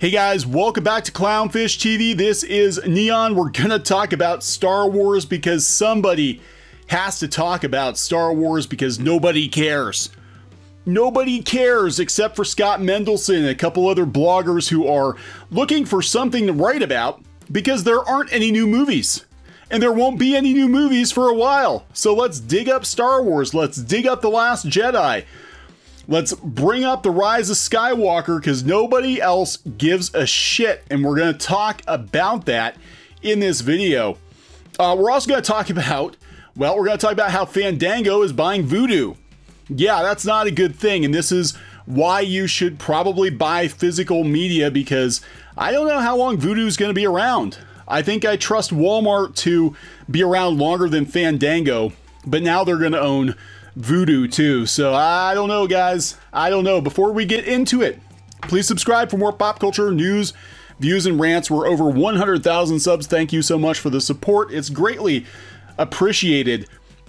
Hey guys, welcome back to Clownfish TV. This is Neon. We're gonna talk about Star Wars because somebody has to talk about Star Wars because nobody cares. Nobody cares except for Scott Mendelson and a couple other bloggers who are looking for something to write about because there aren't any new movies. And there won't be any new movies for a while. So let's dig up Star Wars. Let's dig up The Last Jedi. Let's bring up The Rise of Skywalker because nobody else gives a shit, and we're going to talk about that in this video. We're also going to talk about, well, we're going to talk about how Fandango is buying Vudu. Yeah, that's not a good thing, and this is why you should probably buy physical media because I don't know how long Vudu is going to be around. I think I trust Walmart to be around longer than Fandango, but now they're going to own Vudu too. So I don't know, guys. I don't know. Before we get into it, please subscribe for more pop culture news, views, and rants. We're over 100,000 subs. Thank you so much for the support. It's greatly appreciated.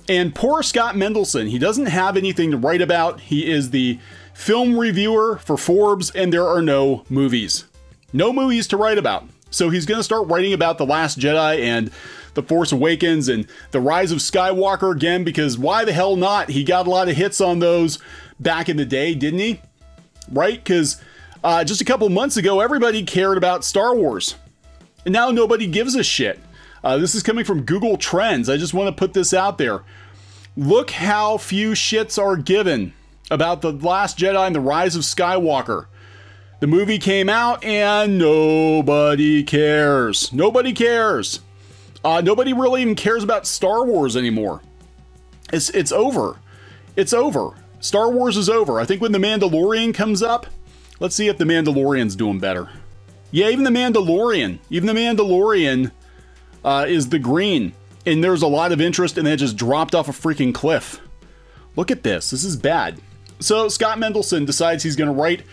And poor Scott Mendelson, he doesn't have anything to write about. He is the film reviewer for Forbes, and there are no movies. No movies to write about. So he's going to start writing about The Last Jedi and The Force Awakens and The Rise of Skywalker again, because why the hell not? He got a lot of hits on those back in the day, didn't he? Right? Because just a couple months ago, everybody cared about Star Wars. And now nobody gives a shit. This is coming from Google Trends. I just want to put this out there. Look how few shits are given about The Last Jedi and The Rise of Skywalker. The movie came out and nobody cares. Nobody cares. Nobody really even cares about Star Wars anymore. It's over. It's over. Star Wars is over. I think when The Mandalorian comes up, let's see if The Mandalorian's doing better. Yeah, even The Mandalorian is the green. And there's a lot of interest, and then it just dropped off a freaking cliff. Look at this. This is bad. So Scott Mendelson decides he's going to write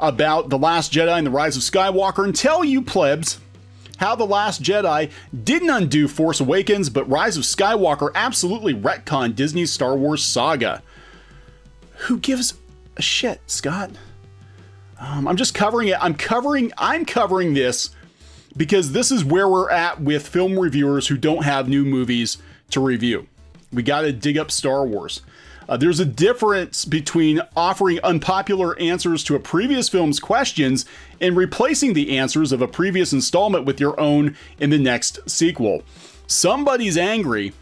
about The Last Jedi and The Rise of Skywalker and tell you plebs how The Last Jedi didn't undo Force Awakens, but Rise of Skywalker absolutely retconned Disney's Star Wars saga. Who gives a shit, Scott? I'm just covering it. I'm covering this because this is where we're at with film reviewers who don't have new movies to review. We got to dig up Star Wars. There's a difference between offering unpopular answers to a previous film's questions and replacing the answers of a previous installment with your own in the next sequel. Somebody's angry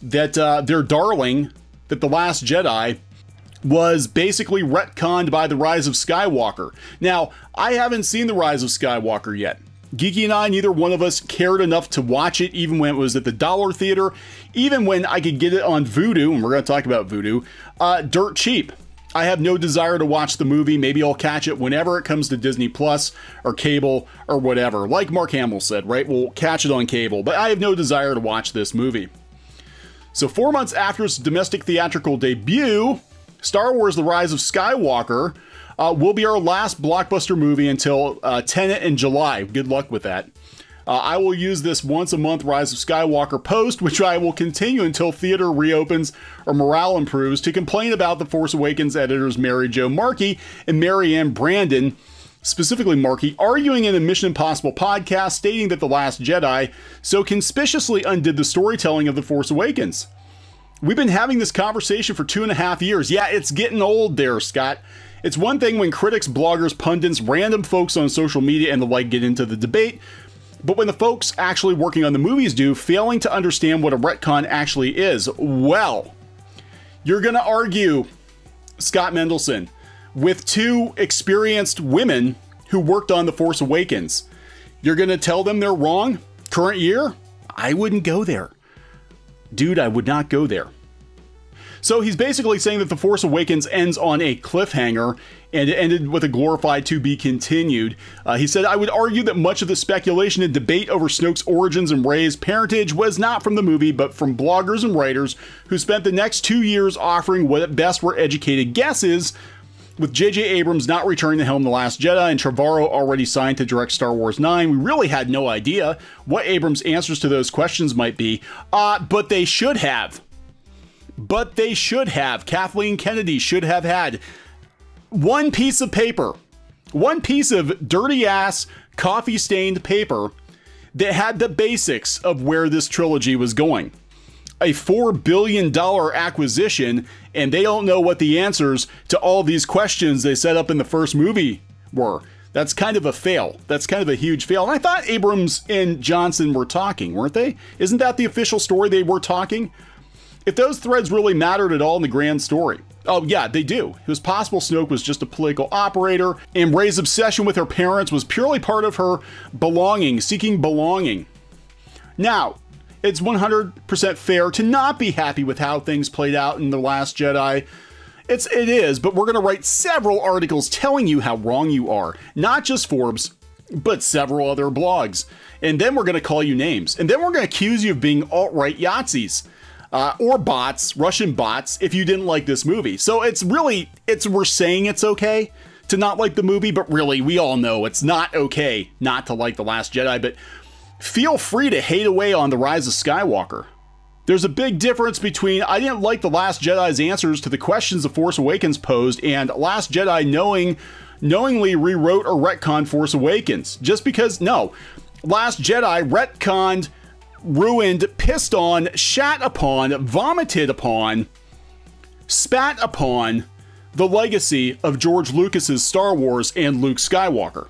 that their darling, that The Last Jedi, was basically retconned by The Rise of Skywalker. Now, I haven't seen The Rise of Skywalker yet. Geeky and I, neither one of us cared enough to watch it, even when it was at the Dollar Theater, even when I could get it on Vudu, and we're going to talk about Vudu, dirt cheap. I have no desire to watch the movie. Maybe I'll catch it whenever it comes to Disney Plus or cable or whatever. Like Mark Hamill said, right? We'll catch it on cable, but I have no desire to watch this movie. So 4 months after its domestic theatrical debut, Star Wars: The Rise of Skywalker will be our last blockbuster movie until Tenet in July. Good luck with that. I will use this once a month Rise of Skywalker post, which I will continue until theater reopens or morale improves, to complain about The Force Awakens editors Mary Jo Markey and Marianne Brandon, specifically Markey, arguing in a Mission Impossible podcast stating that The Last Jedi so conspicuously undid the storytelling of The Force Awakens. We've been having this conversation for 2.5 years. Yeah, it's getting old there, Scott. It's one thing when critics, bloggers, pundits, random folks on social media and the like get into the debate, but when the folks actually working on the movies do, failing to understand what a retcon actually is, well, you're going to argue, Scott Mendelson, with two experienced women who worked on The Force Awakens. You're going to tell them they're wrong? Current year? I wouldn't go there. Dude, I would not go there. So he's basically saying that The Force Awakens ends on a cliffhanger and it ended with a glorified to be continued. He said, I would argue that much of the speculation and debate over Snoke's origins and Rey's parentage was not from the movie, but from bloggers and writers who spent the next 2 years offering what at best were educated guesses, with J.J. Abrams not returning the helm The Last Jedi and Trevorrow already signed to direct Star Wars 9. We really had no idea what Abrams' answers to those questions might be, but they should have. But they should have. Kathleen Kennedy should have had one piece of paper One piece of dirty-ass, coffee-stained paper that had the basics of where this trilogy was going. A $4 billion acquisition, and they don't know what the answers to all these questions they set up in the first movie were. That's kind of a fail. That's kind of a huge fail. And I thought Abrams and Johnson were talking, weren't they? Isn't that the official story, they were talking? If those threads really mattered at all in the grand story. Oh yeah, they do. It was possible Snoke was just a political operator, and Rey's obsession with her parents was purely part of her belonging, seeking belonging. Now, it's 100% fair to not be happy with how things played out in The Last Jedi. It is, but we're gonna write several articles telling you how wrong you are. Not just Forbes, but several other blogs. And then we're gonna call you names. And then we're gonna accuse you of being alt-right Yahtzees. Or bots, Russian bots, if you didn't like this movie. So it's really, we're saying it's okay to not like the movie, but really, we all know it's not okay not to like The Last Jedi, but feel free to hate away on The Rise of Skywalker. There's a big difference between I didn't like The Last Jedi's answers to the questions The Force Awakens posed and Last Jedi knowingly rewrote or retconned Force Awakens. Just because, no, Last Jedi retconned, ruined, pissed on, shat upon, vomited upon, spat upon the legacy of George Lucas's Star Wars and Luke Skywalker.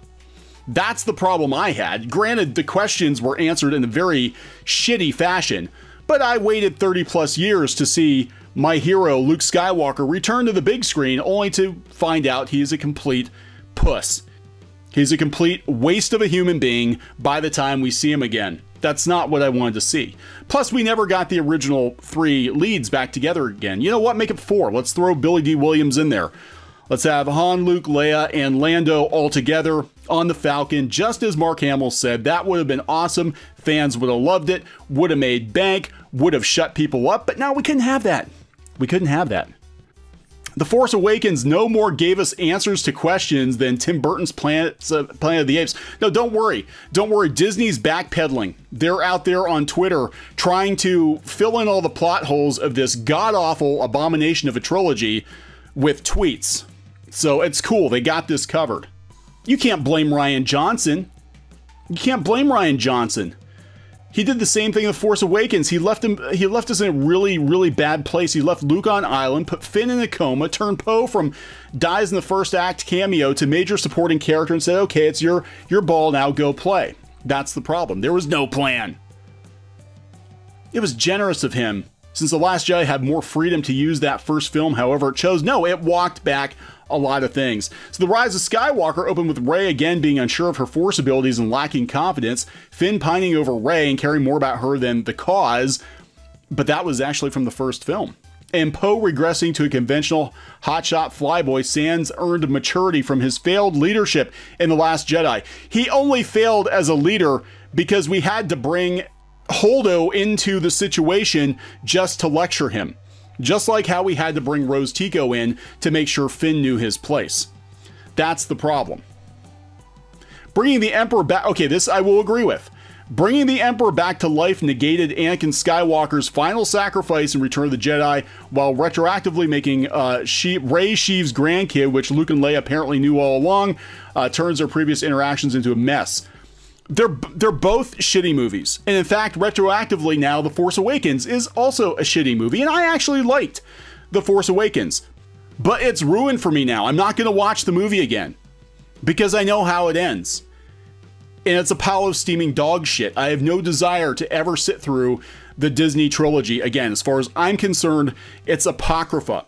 That's the problem I had. Granted, the questions were answered in a very shitty fashion, but I waited 30 plus years to see my hero Luke Skywalker return to the big screen, only to find out he's a complete puss. He's a complete waste of a human being by the time we see him again. That's not what I wanted to see. Plus, we never got the original three leads back together again. You know what? Make it four. Let's throw Billy D. Williams in there. Let's have Han, Luke, Leia, and Lando all together on the Falcon, just as Mark Hamill said. That would have been awesome. Fans would have loved it, would have made bank, would have shut people up, but now we couldn't have that. We couldn't have that. The Force Awakens no more gave us answers to questions than Tim Burton's Planet of the Apes. No, don't worry. Don't worry. Disney's backpedaling. They're out there on Twitter trying to fill in all the plot holes of this god-awful abomination of a trilogy with tweets. So it's cool. They got this covered. You can't blame Rian Johnson. You can't blame Rian Johnson. He did the same thing in The Force Awakens. He left us in a really, really bad place. He left Luke on island, put Finn in a coma, turned Poe from dies in the first act cameo to major supporting character and said, okay, it's your ball now, go play. That's the problem. There was no plan. It was generous of him, since The Last Jedi had more freedom to use that first film however it chose. No, it walked back a lot of things. So The Rise of Skywalker opened with Rey again being unsure of her Force abilities and lacking confidence, Finn pining over Rey and caring more about her than the cause, but that was actually from the first film. And Poe regressing to a conventional hotshot flyboy sans earned maturity from his failed leadership in The Last Jedi. He only failed as a leader because we had to bring Holdo into the situation just to lecture him. Just like how we had to bring Rose Tico in to make sure Finn knew his place. That's the problem. Bringing the Emperor back... Okay, this I will agree with. Bringing the Emperor back to life negated Anakin Skywalker's final sacrifice in Return of the Jedi, while retroactively making Rey Sheev's grandkid, which Luke and Leia apparently knew all along, turns their previous interactions into a mess. They're both shitty movies. And in fact, retroactively now, The Force Awakens is also a shitty movie. And I actually liked The Force Awakens. But it's ruined for me now. I'm not going to watch the movie again. Because I know how it ends. And it's a pile of steaming dog shit. I have no desire to ever sit through the Disney trilogy again. As far as I'm concerned, it's Apocrypha.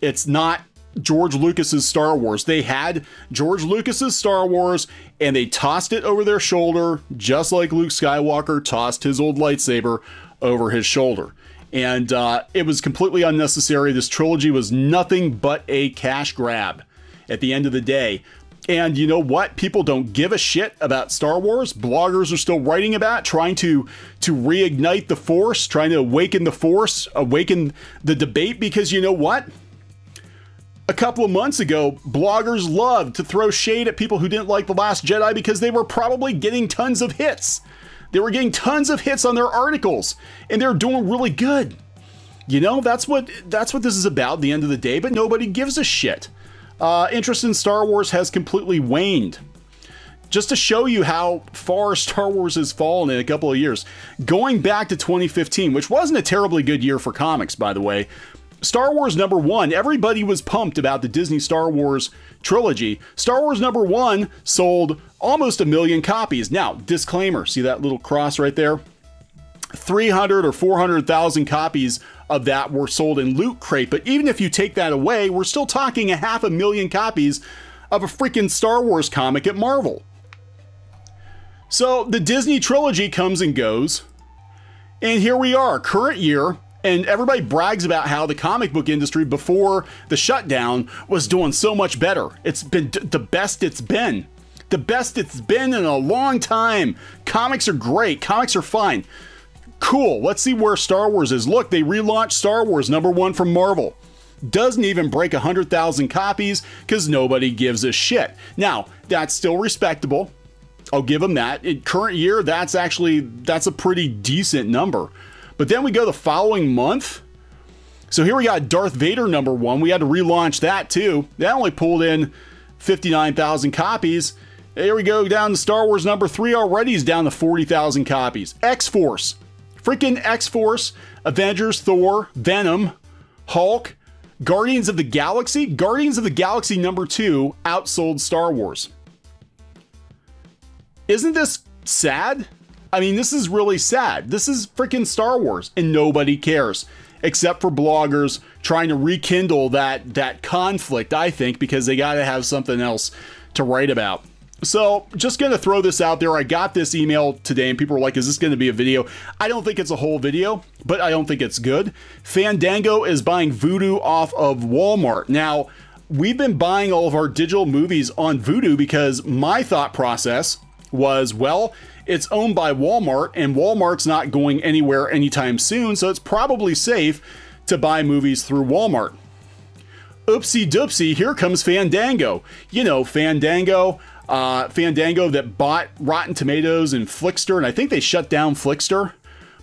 It's not George Lucas's Star Wars. They had George Lucas's Star Wars and they tossed it over their shoulder, just like Luke Skywalker tossed his old lightsaber over his shoulder. And it was completely unnecessary. This trilogy was nothing but a cash grab at the end of the day. And you know what? People don't give a shit about Star Wars. Bloggers are still writing about, trying to reignite the Force, trying to awaken the Force, awaken the debate, because you know what? A couple of months ago, bloggers loved to throw shade at people who didn't like The Last Jedi because they were probably getting tons of hits. They were getting tons of hits on their articles, and they're doing really good. You know, that's what this is about at the end of the day, but nobody gives a shit Interest in Star Wars has completely waned. Just to show you how far Star Wars has fallen in a couple of years, going back to 2015, which wasn't a terribly good year for comics, by the way, Star Wars number one, everybody was pumped about the Disney Star Wars trilogy. Star Wars number one sold almost 1 million copies. Now, disclaimer, see that little cross right there? 300 or 400,000 copies of that were sold in Loot Crate, but even if you take that away, we're still talking 500,000 copies of a freaking Star Wars comic at Marvel. So the Disney trilogy comes and goes, and here we are, current year, and everybody brags about how the comic book industry before the shutdown was doing so much better. It's been the best it's been. The best it's been in a long time. Comics are great. Comics are fine. Cool. Let's see where Star Wars is. Look, they relaunched Star Wars number one from Marvel. Doesn't even break 100,000 copies because nobody gives a shit. Now, that's still respectable. I'll give them that. In current year, that's a pretty decent number. But then we go the following month. So here we got Darth Vader number one. We had to relaunch that too. That only pulled in 59,000 copies. Here we go down to Star Wars number three already is down to 40,000 copies. X-Force. Freaking X-Force, Avengers, Thor, Venom, Hulk, Guardians of the Galaxy. Guardians of the Galaxy number two outsold Star Wars. Isn't this sad? I mean, this is really sad. This is freaking Star Wars and nobody cares except for bloggers trying to rekindle that conflict, I think, because they got to have something else to write about. So just going to throw this out there. I got this email today and people were like, is this going to be a video? I don't think it's a whole video, but I don't think it's good. Fandango is buying Vudu off of Walmart. Now, we've been buying all of our digital movies on Vudu because my thought process was, well, it's owned by Walmart and Walmart's not going anywhere anytime soon. So it's probably safe to buy movies through Walmart. Oopsie doopsie, here comes Fandango. You know, Fandango that bought Rotten Tomatoes and Flixster, and I think they shut down Flixster,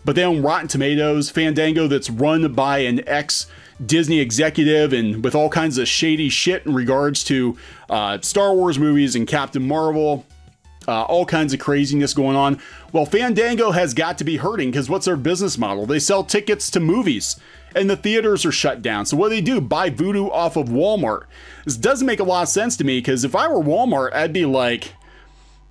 but they own Rotten Tomatoes. Fandango that's run by an ex-Disney executive and with all kinds of shady shit in regards to Star Wars movies and Captain Marvel, all kinds of craziness going on. Well, Fandango has got to be hurting because what's their business model? They sell tickets to movies and the theaters are shut down. So what do they do? Buy Vudu off of Walmart. This doesn't make a lot of sense to me because if I were Walmart, I'd be like,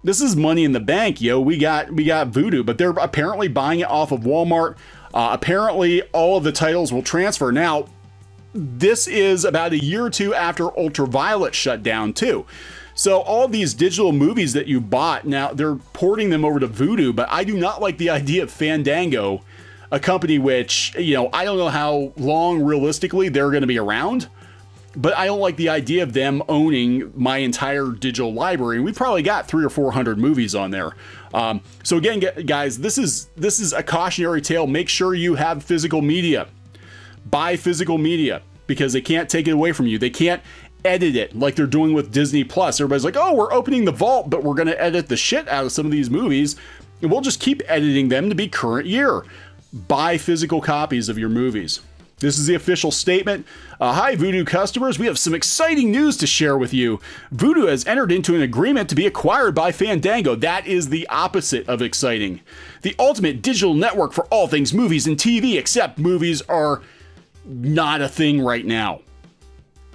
this is money in the bank, yo. We got Vudu, but they're apparently buying it off of Walmart. Apparently all of the titles will transfer. Now, this is about a year or two after Ultraviolet shut down too. So all these digital movies that you bought, now they're porting them over to Vudu, but I do not like the idea of Fandango, a company which, you know, I don't know how long realistically they're going to be around, but I don't like the idea of them owning my entire digital library. We've probably got 300 or 400 movies on there. So again, guys, this is a cautionary tale. Make sure you have physical media. Buy physical media because they can't take it away from you. They can't edit it like they're doing with Disney Plus. Everybody's like, oh, we're opening the vault, but we're going to edit the shit out of some of these movies and we'll just keep editing them to be current year. Buy physical copies of your movies. This is the official statement. Hi, Vudu customers. We have some exciting news to share with you. Vudu has entered into an agreement to be acquired by Fandango. That is the opposite of exciting. The ultimate digital network for all things movies and TV, except movies are not a thing right now.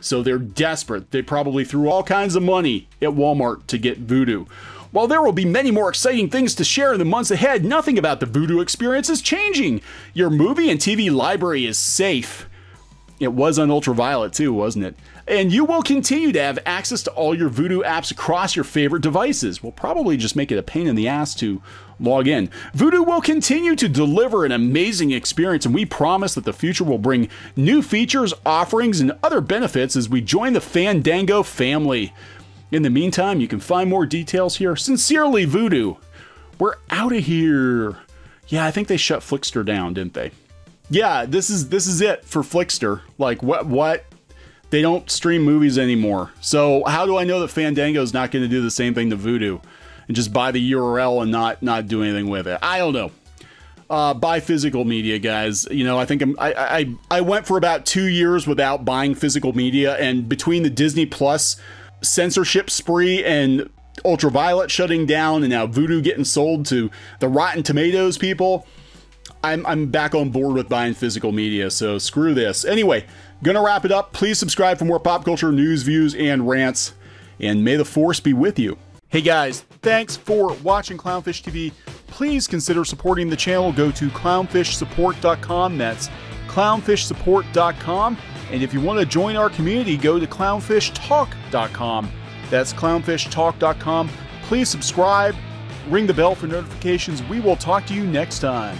So they're desperate. They probably threw all kinds of money at Walmart to get Vudu. While there will be many more exciting things to share in the months ahead, nothing about the Vudu experience is changing. Your movie and TV library is safe. It was on Ultraviolet too, wasn't it? And you will continue to have access to all your Vudu apps across your favorite devices. We'll probably just make it a pain in the ass to log in. Vudu will continue to deliver an amazing experience, and we promise that the future will bring new features, offerings, and other benefits as we join the Fandango family. In the meantime, you can find more details here. Sincerely, Vudu. We're out of here. Yeah, I think they shut Flixster down, didn't they? Yeah, this is it for Flixster. Like, what? They don't stream movies anymore. So how do I know that Fandango is not going to do the same thing to Vudu and just buy the URL and not do anything with it? I don't know. buy physical media, guys. You know, I think I went for about 2 years without buying physical media, and between the Disney Plus censorship spree and Ultraviolet shutting down and now Vudu getting sold to the Rotten Tomatoes people, I'm back on board with buying physical media, so screw this. Anyway, gonna wrap it up. Please subscribe for more pop culture news, views, and rants, and may the force be with you. Hey guys, thanks for watching Clownfish TV. Please consider supporting the channel. Go to clownfishsupport.com. That's clownfishsupport.com. And if you want to join our community, go to clownfishtalk.com. That's clownfishtalk.com. Please subscribe, ring the bell for notifications. We will talk to you next time.